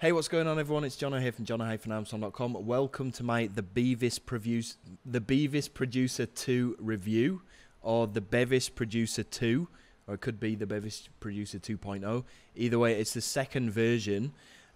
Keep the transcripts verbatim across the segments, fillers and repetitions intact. Hey, what's going on, everyone? It's Jono here from Jono Armstrong dot com. Welcome to my the Bevis Produce the Bevis Producer two review, or the Bevis Producer two, or it could be the Bevis Producer two point oh. Either way, it's the second version.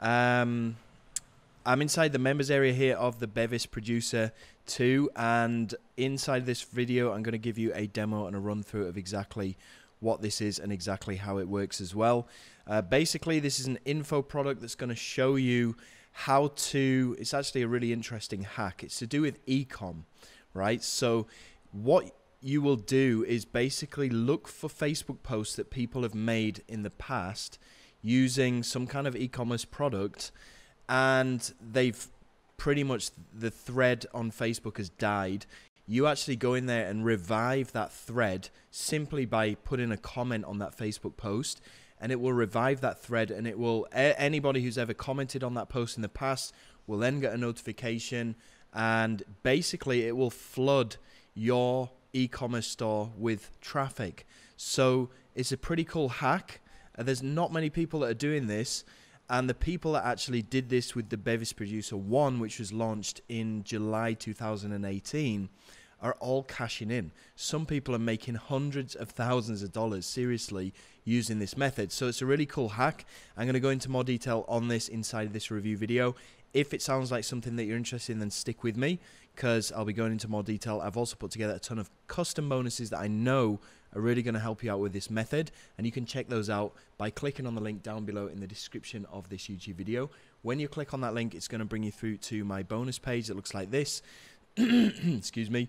Um, I'm inside the members area here of the Bevis Producer two, and inside this video, I'm going to give you a demo and a run through of exactly what this is and exactly how it works as well. Uh, basically, this is an info product that's going to show you how to, it's actually a really interesting hack. It's to do with eCom, right? So what you will do is basically look for Facebook posts that people have made in the past using some kind of e-commerce product, and they've pretty much, the thread on Facebook has died. You actually go in there and revive that thread simply by putting a comment on that Facebook post, and it will revive that thread, and it will, anybody who's ever commented on that post in the past will then get a notification, and basically it will flood your e-commerce store with traffic. So it's a pretty cool hack. There's not many people that are doing this, and the people that actually did this with the Bevis Producer One, which was launched in July two thousand eighteen, are all cashing in. Some people are making hundreds of thousands of dollars, seriously, using this method. So it's a really cool hack. I'm going to go into more detail on this inside this review video. If it sounds like something that you're interested in, then stick with me, because I'll be going into more detail. I've also put together a ton of custom bonuses that I know are really going to help you out with this method, and you can check those out by clicking on the link down below in the description of this YouTube video. When you click on that link, it's going to bring you through to my bonus page that looks like this. Excuse me.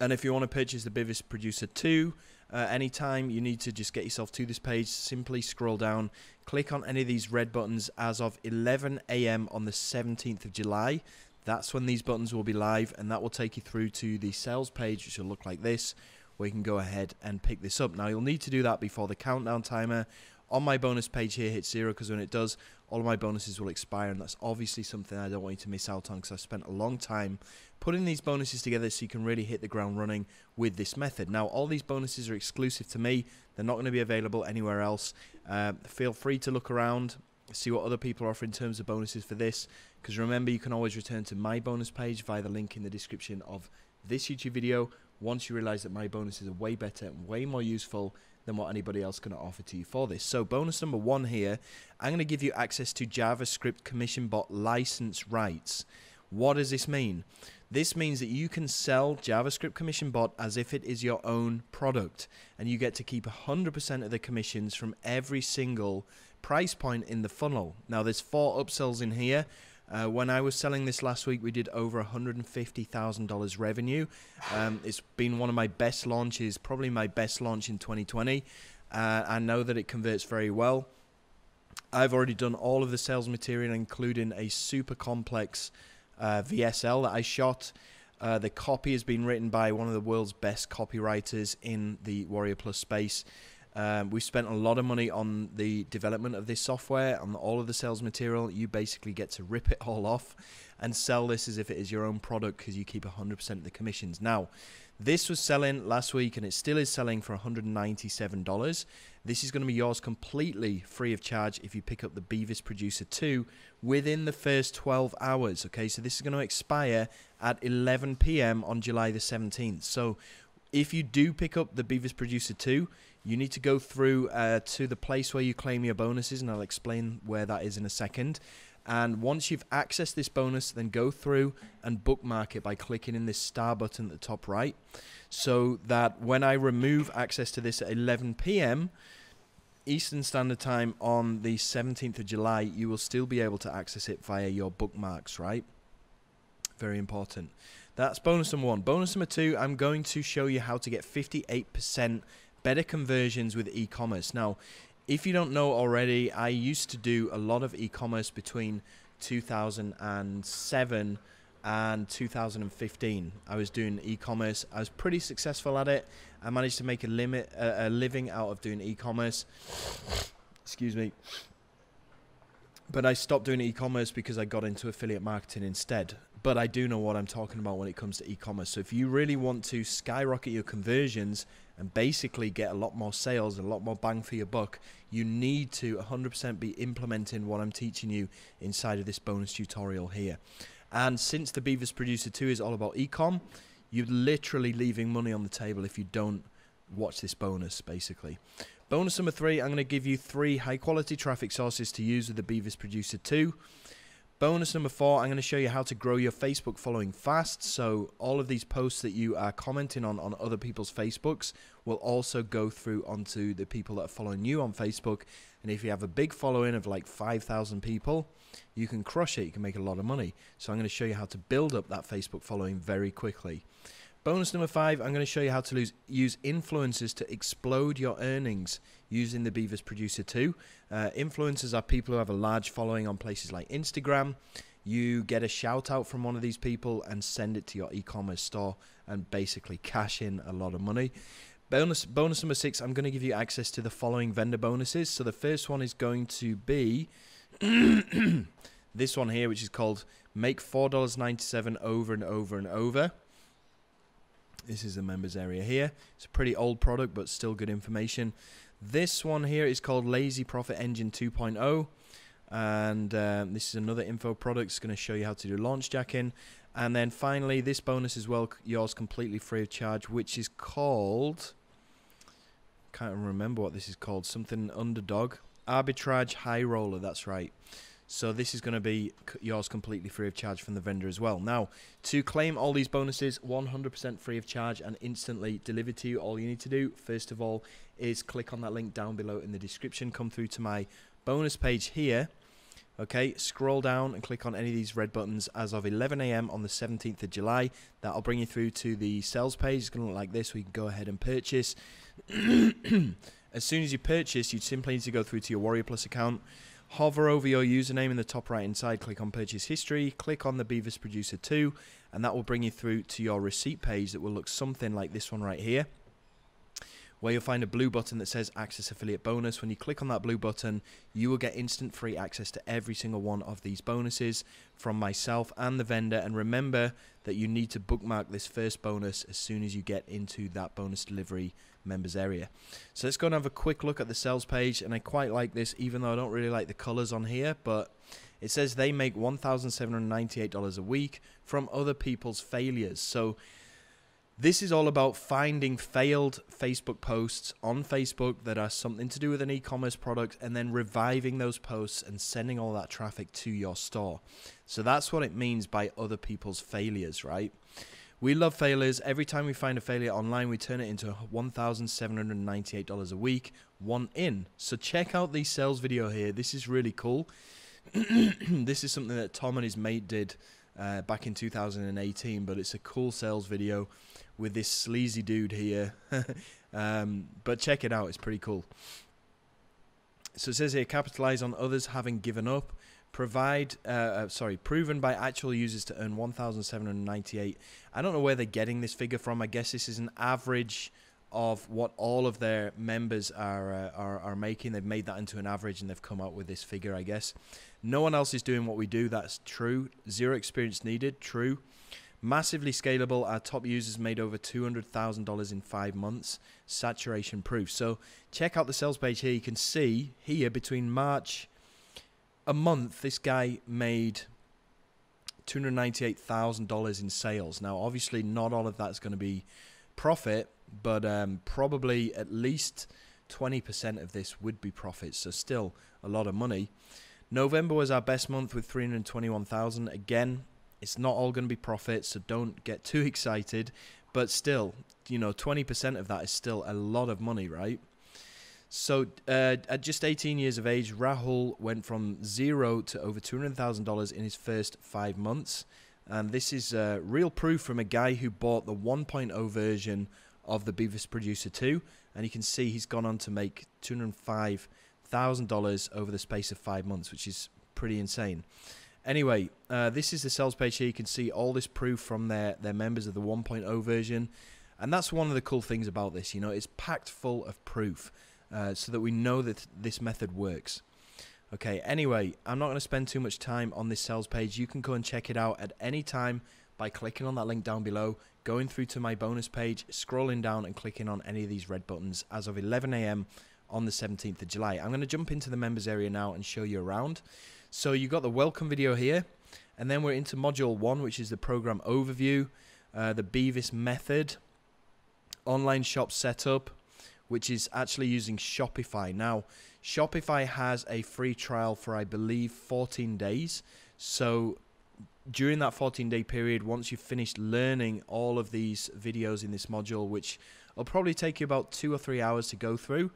And if you want to purchase the Bevis Producer two uh, anytime, you need to just get yourself to this page. Simply scroll down, click on any of these red buttons. As of eleven A M on the seventeenth of July, that's when these buttons will be live, and that will take you through to the sales page, which will look like this, where you can go ahead and pick this up. Now, you'll need to do that before the countdown timer on my bonus page here hits zero, because when it does, all of my bonuses will expire, and that's obviously something I don't want you to miss out on, because I've spent a long time putting these bonuses together so you can really hit the ground running with this method. Now, all these bonuses are exclusive to me. They're not going to be available anywhere else. Uh, feel free to look around, see what other people are offering in terms of bonuses for this, because remember, you can always return to my bonus page via the link in the description of this YouTube video once you realize that my bonuses are way better and way more useful than what anybody else can offer to you for this. So bonus number one here, I'm going to give you access to JavaScript commission bot license rights. What does this mean? This means that you can sell JavaScript commission bot as if it is your own product, and you get to keep one hundred percent of the commissions from every single price point in the funnel. Now, there's four upsells in here. Uh, when I was selling this last week, we did over one hundred fifty thousand dollars revenue. Um, it's been one of my best launches, probably my best launch in twenty twenty. Uh, I know that it converts very well. I've already done all of the sales material, including a super complex uh, V S L that I shot. Uh, the copy has been written by one of the world's best copywriters in the Warrior Plus space. Um, we spent a lot of money on the development of this software, on all of the sales material. You basically get to rip it all off and sell this as if it is your own product, because you keep one hundred percent of the commissions. Now, this was selling last week, and it still is selling for one hundred ninety-seven dollars. This is going to be yours completely free of charge if you pick up the Bevis Producer two within the first twelve hours. Okay, so this is going to expire at eleven P M on July the seventeenth. So if you do pick up the Bevis Producer two, you need to go through uh, to the place where you claim your bonuses, and I'll explain where that is in a second. And once you've accessed this bonus, then go through and bookmark it by clicking in this star button at the top right, so that when I remove access to this at eleven P M Eastern Standard Time on the seventeenth of July, you will still be able to access it via your bookmarks, right? Very important. That's bonus number one. Bonus number two, I'm going to show you how to get fifty-eight percent better conversions with e-commerce. Now, if you don't know already, I used to do a lot of e-commerce between two thousand seven and two thousand fifteen. I was doing e-commerce. I was pretty successful at it. I managed to make a, limit, uh, a living out of doing e-commerce. Excuse me. But I stopped doing e-commerce because I got into affiliate marketing instead. But I do know what I'm talking about when it comes to e-commerce. So if you really want to skyrocket your conversions and basically get a lot more sales, a lot more bang for your buck, you need to one hundred percent be implementing what I'm teaching you inside of this bonus tutorial here. And since the Bevis Producer two is all about eCom, you're literally leaving money on the table if you don't watch this bonus, basically. Bonus number three, I'm going to give you three high-quality traffic sources to use with the Bevis Producer two. Bonus number four, I'm going to show you how to grow your Facebook following fast. So all of these posts that you are commenting on on other people's Facebooks will also go through onto the people that are following you on Facebook. And if you have a big following of like five thousand people, you can crush it. You can make a lot of money. So I'm going to show you how to build up that Facebook following very quickly. Bonus number five, I'm going to show you how to lose, use influencers to explode your earnings using the Bevis Producer two. Uh, influencers are people who have a large following on places like Instagram. You get a shout out from one of these people and send it to your e-commerce store and basically cash in a lot of money. Bonus, bonus number six, I'm going to give you access to the following vendor bonuses. So the first one is going to be this one here, which is called Make four dollars and ninety-seven cents Over and Over and Over. This is the members area here. It's a pretty old product, but still good information. This one here is called Lazy Profit Engine two point oh. And um, this is another info product. It's going to show you how to do launch jacking. And then finally, this bonus is well yours completely free of charge, which is called, can't remember what this is called, something underdog. Arbitrage High Roller, that's right. So this is going to be yours completely free of charge from the vendor as well. Now, to claim all these bonuses one hundred percent free of charge and instantly delivered to you, all you need to do, first of all, is click on that link down below in the description, come through to my bonus page here. Okay, scroll down and click on any of these red buttons. As of eleven A M on the seventeenth of July, that'll bring you through to the sales page. It's going to look like this. We can go ahead and purchase. As soon as you purchase, you simply need to go through to your Warrior Plus account. Hover over your username in the top right hand side, click on purchase history, click on the Bevis Producer two, and that will bring you through to your receipt page that will look something like this one right here, where you'll find a blue button that says access affiliate bonus. When you click on that blue button, you will get instant free access to every single one of these bonuses from myself and the vendor. And remember that you need to bookmark this first bonus as soon as you get into that bonus delivery members area. So let's go and have a quick look at the sales page. And I quite like this, even though I don't really like the colors on here, but it says they make one thousand seven hundred ninety-eight dollars a week from other people's failures. So this is all about finding failed Facebook posts on Facebook that are something to do with an e-commerce product and then reviving those posts and sending all that traffic to your store. So that's what it means by other people's failures, right? We love failures. Every time we find a failure online, we turn it into one thousand seven hundred ninety-eight dollars a week, one in. So check out the sales video here. This is really cool. This is something that Tom and his mate did uh, back in two thousand eighteen, but it's a cool sales video with this sleazy dude here. um, but check it out, it's pretty cool. So it says here, capitalize on others having given up, provide, uh, uh, sorry, proven by actual users to earn one thousand seven hundred ninety-eight. I don't know where they're getting this figure from. I guess this is an average of what all of their members are, uh, are, are making. They've made that into an average and they've come up with this figure, I guess. No one else is doing what we do, that's true. Zero experience needed, true. Massively scalable, our top users made over two hundred thousand dollars in five months, saturation proof. So check out the sales page here. You can see here between March, a month, this guy made two hundred ninety-eight thousand dollars in sales. Now, obviously not all of that's going to be profit, but um, probably at least twenty percent of this would be profit. So still a lot of money. November was our best month with three hundred twenty-one thousand dollars. Again, it's not all going to be profit, so don't get too excited. But still, you know, twenty percent of that is still a lot of money, right? So uh, at just eighteen years of age, Rahul went from zero to over two hundred thousand dollars in his first five months. And this is uh, real proof from a guy who bought the one point oh version of the Bevis Producer two. And you can see he's gone on to make two hundred five thousand dollars over the space of five months, which is pretty insane. Anyway, uh, this is the sales page here. You can see all this proof from their, their members of the one point oh version. And that's one of the cool things about this. You know, it's packed full of proof uh, so that we know that this method works. Okay, anyway, I'm not going to spend too much time on this sales page. You can go and check it out at any time by clicking on that link down below, going through to my bonus page, scrolling down and clicking on any of these red buttons as of eleven A M on the seventeenth of July. I'm going to jump into the members area now and show you around. So you've got the welcome video here, and then we're into module one, which is the program overview, uh, the Bevis Method, online shop setup, which is actually using Shopify. Now, Shopify has a free trial for, I believe, fourteen days. So during that fourteen day period, once you've finished learning all of these videos in this module, which will probably take you about two or three hours to go through,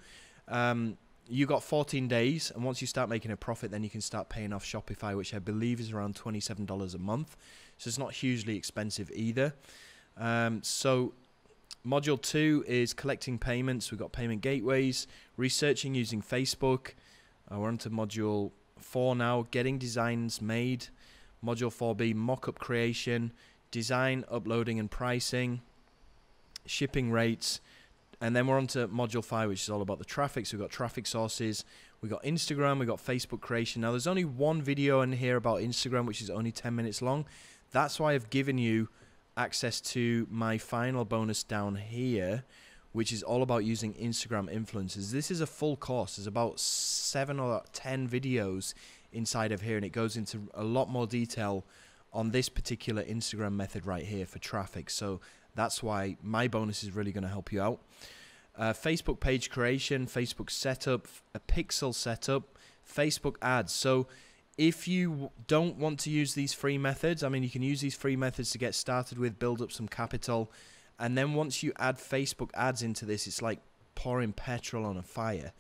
um, you got fourteen days, and once you start making a profit, then you can start paying off Shopify, which I believe is around twenty-seven dollars a month. So it's not hugely expensive either. Um, so module two is collecting payments. We've got payment gateways, researching using Facebook. Uh, we're on to module four now, getting designs made. Module four B, mock-up creation, design, uploading and pricing, shipping rates. And then we're on to module five, which is all about the traffic. So we've got traffic sources, we've got Instagram, we've got Facebook creation. Now, there's only one video in here about Instagram, which is only ten minutes long. That's why I've given you access to my final bonus down here, which is all about using Instagram influencers. This is a full course. There's about seven or ten videos inside of here, and it goes into a lot more detail on this particular Instagram method right here for traffic. So that's why my bonus is really going to help you out. Uh, Facebook page creation, Facebook setup, a pixel setup, Facebook ads. So if you don't want to use these free methods, I mean, you can use these free methods to get started with, build up some capital. And then once you add Facebook ads into this, it's like pouring petrol on a fire.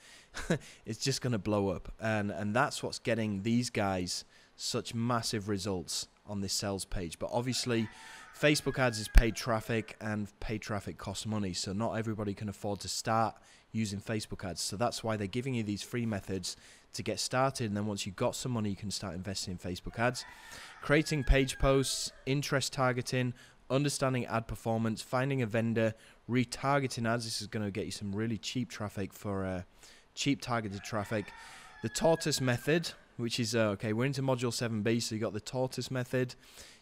It's just going to blow up, and and that's what's getting these guys such massive results on this sales page. But obviously Facebook ads is paid traffic, and paid traffic costs money, so not everybody can afford to start using Facebook ads. So that's why they're giving you these free methods to get started, and then once you've got some money, you can start investing in Facebook ads, creating page posts, interest targeting, understanding ad performance, finding a vendor, retargeting ads. This is going to get you some really cheap traffic for uh, cheap targeted traffic. The tortoise method, which is, uh, okay, we're into module seven B, so you got the tortoise method,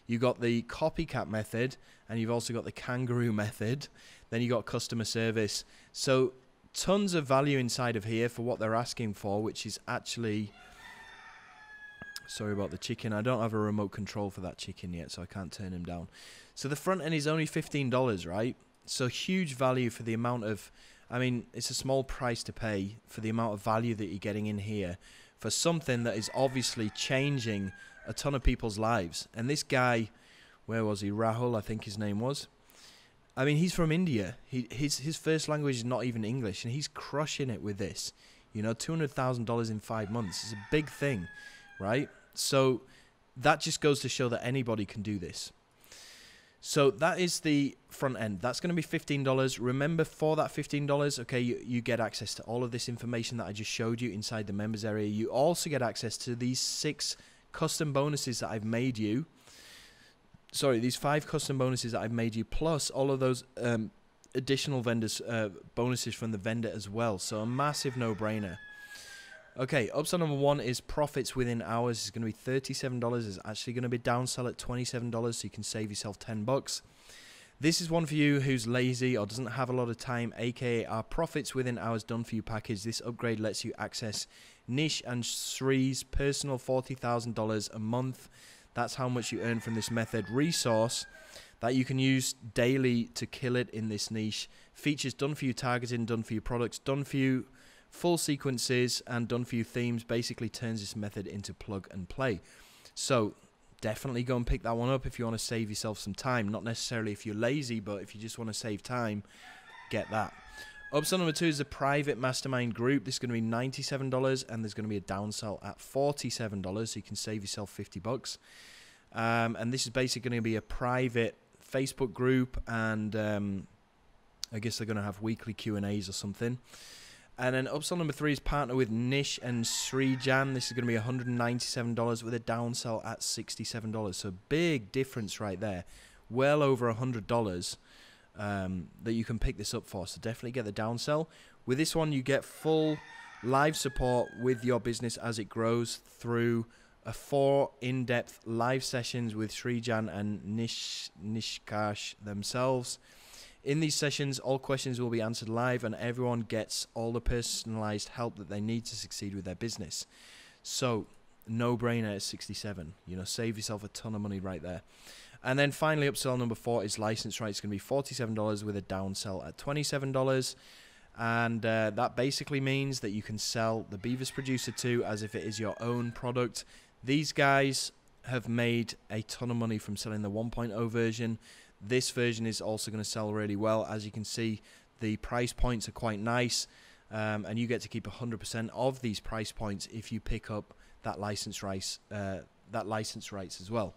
you got the copycat method, and you've also got the kangaroo method. Then you got customer service. So tons of value inside of here for what they're asking for, which is actually, sorry about the chicken, I don't have a remote control for that chicken yet, so I can't turn him down. So the front end is only fifteen dollars, right? So huge value for the amount of, I mean, it's a small price to pay for the amount of value that you're getting in here for something that is obviously changing a ton of people's lives. And this guy, where was he? Rahul, I think his name was. I mean, he's from India. He, his, his first language is not even English, and he's crushing it with this. You know, two hundred thousand dollars in five months is a big thing, right? So that just goes to show that anybody can do this. So that is the front end. That's going to be fifteen dollars. Remember, for that fifteen dollars, okay, you, you get access to all of this information that I just showed you inside the members area. You also get access to these six custom bonuses that I've made you. Sorry, these five custom bonuses that I've made you, plus all of those um, additional vendors uh, bonuses from the vendor as well. So a massive no-brainer. Okay, upsell number one is profits within hours. It's going to be thirty-seven dollars. It's actually going to be downsell at twenty-seven dollars, so you can save yourself ten bucks. This is one for you who's lazy or doesn't have a lot of time, aka our profits within hours done for you package. This upgrade lets you access Nish and Sri's personal forty thousand dollars a month. That's how much you earn from this method resource that you can use daily to kill it in this niche. Features done for you targeting, done for you products, done for you full sequences, and done for you themes. Basically turns this method into plug and play. So definitely go and pick that one up if you want to save yourself some time. Not necessarily if you're lazy, but if you just want to save time, get that. Upsell number two is the private mastermind group. This is going to be ninety-seven dollars, and there's going to be a downsell at forty-seven dollars, so you can save yourself fifty bucks. Um, and this is basically going to be a private Facebook group, and um, I guess they're going to have weekly Q and A's or something. And then upsell number three is partner with Nish and Srijan. This is going to be one hundred ninety-seven dollars with a downsell at sixty-seven dollars. So big difference right there. Well over one hundred dollars um, that you can pick this up for. So definitely get the downsell. With this one, you get full live support with your business as it grows through a four in-depth live sessions with Srijan and Nish, Nishkarsh themselves. In these sessions, all questions will be answered live and everyone gets all the personalized help that they need to succeed with their business. So, no-brainer at sixty-seven. You know, save yourself a ton of money right there. And then finally, upsell number four is license rights. It's going to be forty-seven dollars with a downsell at twenty-seven dollars. And uh, that basically means that you can sell the Bevis Producer two as if it is your own product. These guys have made a ton of money from selling the one point oh version. This version is also going to sell really well. As you can see, the price points are quite nice. Um, and you get to keep one hundred percent of these price points if you pick up that license rights, uh, that license rights as well.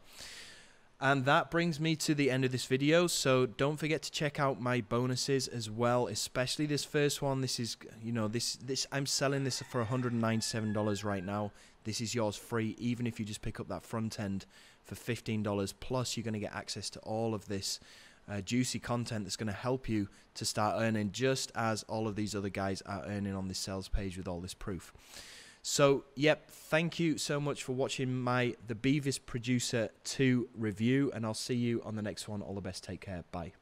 And that brings me to the end of this video. So don't forget to check out my bonuses as well, especially this first one. This is, you know, this this I'm selling this for one hundred ninety-seven dollars right now. This is yours free, even if you just pick up that front end for fifteen dollars. Plus, you're going to get access to all of this uh, juicy content that's going to help you to start earning, just as all of these other guys are earning on this sales page with all this proof. So, yep, thank you so much for watching my the Bevis Producer two review, and I'll see you on the next one. All the best. Take care. Bye.